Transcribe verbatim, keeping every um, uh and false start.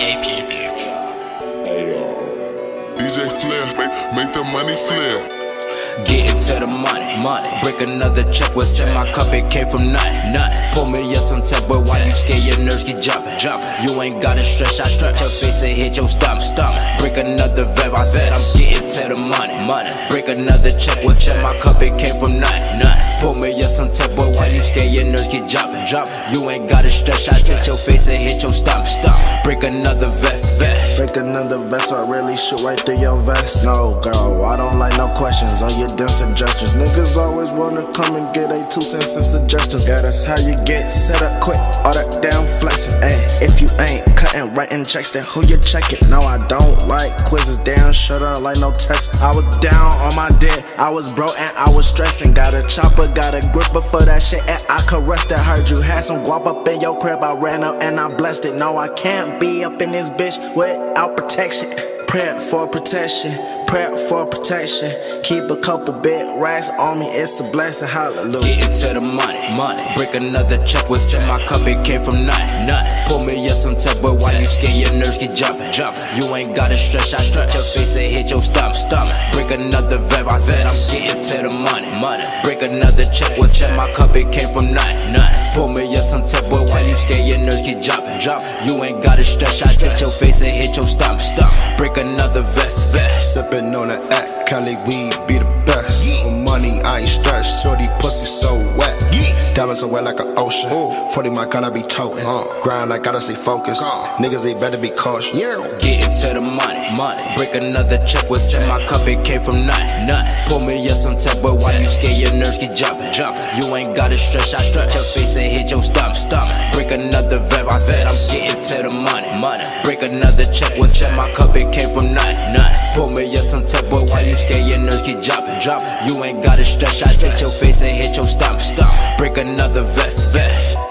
K P B. D J Flair, make the money flare. Get into the money, money. Break another check, what's in my cup, it came from nothing, nothing. Pull me up some tech, but why you scared, your nerves keep jumping, jumping. You ain't gotta stretch, I stretch your face and hit your stomach, stomach. Break another rev, I said I'm getting to the money, money. Break another check, what's in my cup, it came from nothing, nothing. Pull me up some tech, but why you scared, your nerves keep jumping, jumping. You ain't gotta stretch, I hit your face and hit your stomach, stomach. Break another vest, vest. Break another vest, I really shoot right through your vest. No girl, I don't like no questions on your damn suggestions. Niggas always wanna come and get they two cents and suggestions. Yeah, that's how you get set up quick, all that damn flexing. Ay, if you ain't cutting, writing checks, then who you checking? No, I don't like quizzes, damn, shut up like no test. I was down on my dick, I was broke and I was stressing. Got a chopper, got a gripper for that shit, and I caressed it. Heard you had some guap up in your crib, I ran up and I blessed it. No, I can't be up in this bitch without protection. Prep for protection, prep for protection. Keep a couple big racks on me, it's a blessing, hallelujah. Get into the money, money. Break another check, what's in my cup, it came from nothing, nothing. Pull me up some tech, but why you scared, your nerves get jumping, jumping. You ain't gotta stretch, I stretch your face and hit your stomach, stomach. Break another rev, I said I'm getting to the money, money. Break another check, what's in my cup, it came from nothing, nothing. Pull me up some tech, but why you scared, your nerves get jumping, jumping. You ain't gotta stretch, I hit your face and hit your stomach, stomach. Break another vest, vest. Sippin' on the act, Cali weed be the best. Yeah. With money, I ain't stressed, shorty pussy so wet. Yeah. Diamonds are wet like an ocean. Ooh. forty my gun, I be totin'. Uh. Grind, I gotta stay focused. Uh. Niggas, they better be cautious. Yeah. Get into the money, money. Break another check, what's in my cup, it came from nothing, nothing. Pull me up some tech, but why you scared, your nerves get jumpin', jumpin'. You ain't gotta stretch, I stretch your face and hit your stomach, stomach. Break another rev, I said I'm getting to the money, money. Break another check, what's in my cup, it came from nothing, nothing. Pull me up some tech, but why you scared, your nerves keep dropping, dropping. You ain't gotta stretch, I take your face and hit your stomach, stomach. Break another vest, vest.